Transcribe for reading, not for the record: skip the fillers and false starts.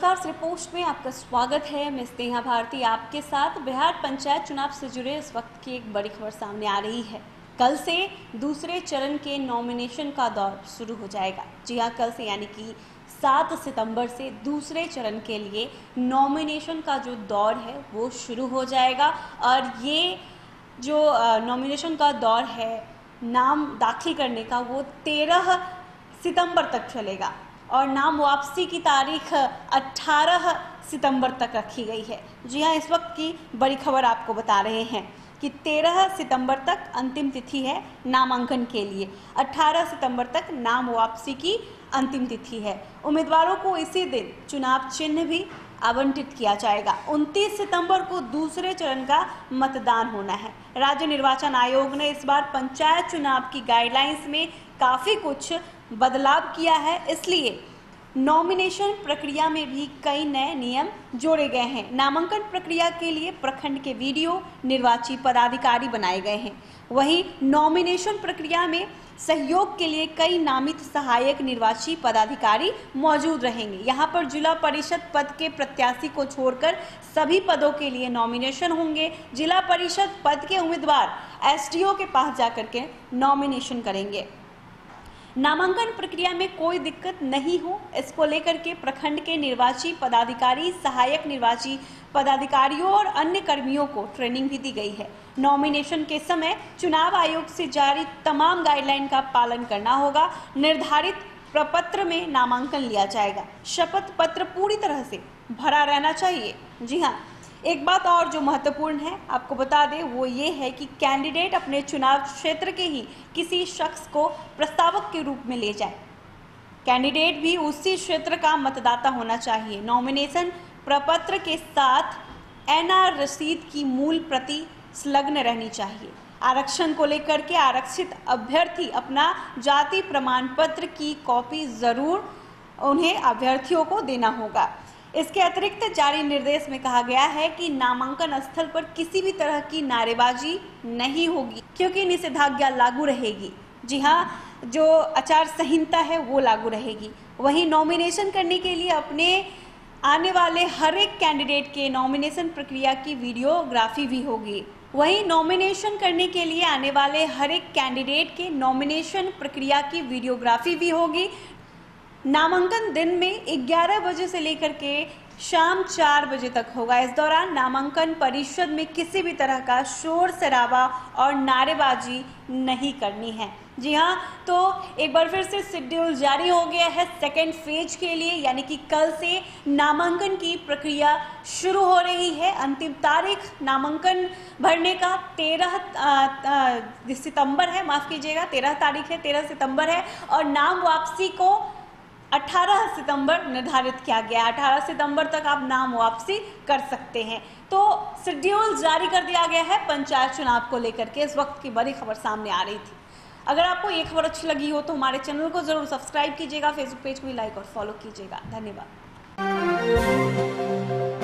नमस्कार, श्री पोस्ट में आपका स्वागत है। मैं स्नेहा भारती आपके साथ। बिहार पंचायत चुनाव से जुड़े इस वक्त की एक बड़ी खबर सामने आ रही है। कल से दूसरे चरण के नॉमिनेशन का दौर शुरू हो जाएगा। जी हाँ, कल से यानी कि 7 सितंबर से दूसरे चरण के लिए नॉमिनेशन का जो दौर है वो शुरू हो जाएगा। और ये जो नॉमिनेशन का दौर है, नाम दाखिल करने का, वो 13 सितंबर तक चलेगा और नाम वापसी की तारीख 18 सितंबर तक रखी गई है। जी हाँ, इस वक्त की बड़ी खबर आपको बता रहे हैं कि 13 सितंबर तक अंतिम तिथि है नामांकन के लिए, 18 सितंबर तक नाम वापसी की अंतिम तिथि है। उम्मीदवारों को इसी दिन चुनाव चिन्ह भी आवंटित किया जाएगा। 29 सितंबर को दूसरे चरण का मतदान होना है। राज्य निर्वाचन आयोग ने इस बार पंचायत चुनाव की गाइडलाइंस में काफ़ी कुछ बदलाव किया है, इसलिए नॉमिनेशन प्रक्रिया में भी कई नए नियम जोड़े गए हैं। नामांकन प्रक्रिया के लिए प्रखंड के वीडियो निर्वाची पदाधिकारी बनाए गए हैं। वहीं नॉमिनेशन प्रक्रिया में सहयोग के लिए कई नामित सहायक निर्वाची पदाधिकारी मौजूद रहेंगे। यहाँ पर जिला परिषद पद के प्रत्याशी को छोड़कर सभी पदों के लिए नॉमिनेशन होंगे। जिला परिषद पद के उम्मीदवार एसडीओ के पास जाकर के नॉमिनेशन करेंगे। नामांकन प्रक्रिया में कोई दिक्कत नहीं हो, इसको लेकर के प्रखंड के निर्वाची पदाधिकारी, सहायक निर्वाची पदाधिकारियों और अन्य कर्मियों को ट्रेनिंग भी दी गई है। नॉमिनेशन के समय चुनाव आयोग से जारी तमाम गाइडलाइन का पालन करना होगा। निर्धारित प्रपत्र में नामांकन लिया जाएगा। शपथ पत्र पूरी तरह से भरा रहना चाहिए। जी हाँ, एक बात और जो महत्वपूर्ण है आपको बता दें, वो ये है कि कैंडिडेट अपने चुनाव क्षेत्र के ही किसी शख्स को प्रस्तावक के रूप में ले जाए। कैंडिडेट भी उसी क्षेत्र का मतदाता होना चाहिए। नॉमिनेशन प्रपत्र के साथ एनआर रसीद की मूल प्रति संलग्न रहनी चाहिए। आरक्षण को लेकर के आरक्षित अभ्यर्थी अपना जाति प्रमाण पत्र की कॉपी ज़रूर उन्हें अभ्यर्थियों को देना होगा। इसके अतिरिक्त जारी निर्देश में कहा गया है कि नामांकन स्थल पर किसी भी तरह की नारेबाजी नहीं होगी, क्योंकि निषेधाज्ञा लागू रहेगी। जी हाँ, जो आचार संहिता है वो लागू रहेगी। वहीं नॉमिनेशन करने के लिए अपने आने वाले हर एक कैंडिडेट के नॉमिनेशन प्रक्रिया की वीडियोग्राफी भी होगी। वहीं नॉमिनेशन करने के लिए आने वाले हर एक कैंडिडेट के नॉमिनेशन प्रक्रिया की वीडियोग्राफी भी होगी। नामांकन दिन में 11 बजे से लेकर के शाम 4 बजे तक होगा। इस दौरान नामांकन परिषद में किसी भी तरह का शोर शराबा और नारेबाजी नहीं करनी है। जी हाँ, तो एक बार फिर से शेड्यूल जारी हो गया है सेकेंड फेज के लिए, यानी कि कल से नामांकन की प्रक्रिया शुरू हो रही है। अंतिम तारीख नामांकन भरने का 13 सितंबर है, माफ़ कीजिएगा 13 तारीख है, 13 सितंबर है। और नाम वापसी को 18 सितंबर निर्धारित किया गया। 18 सितंबर तक आप नाम वापसी कर सकते हैं। तो शेड्यूल जारी कर दिया गया है पंचायत चुनाव को लेकर के। इस वक्त की बड़ी खबर सामने आ रही थी। अगर आपको ये खबर अच्छी लगी हो तो हमारे चैनल को जरूर सब्सक्राइब कीजिएगा। फेसबुक पेज को भी लाइक और फॉलो कीजिएगा। धन्यवाद।